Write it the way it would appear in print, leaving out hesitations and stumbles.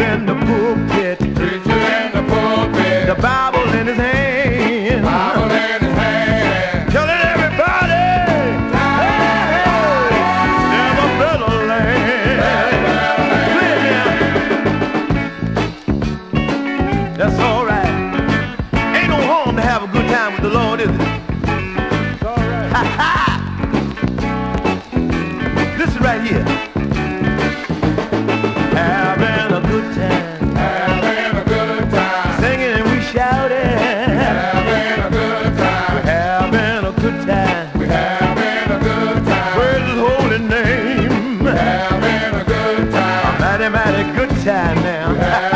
in the pulpit. Preacher in the pulpit. The Bible in his hand. Bible in his hand. Telling everybody, hey, there's a better land. That's all right. Ain't no harm to have a good time with the Lord, is it? It's all right. Ha-ha! This is right here. Time now.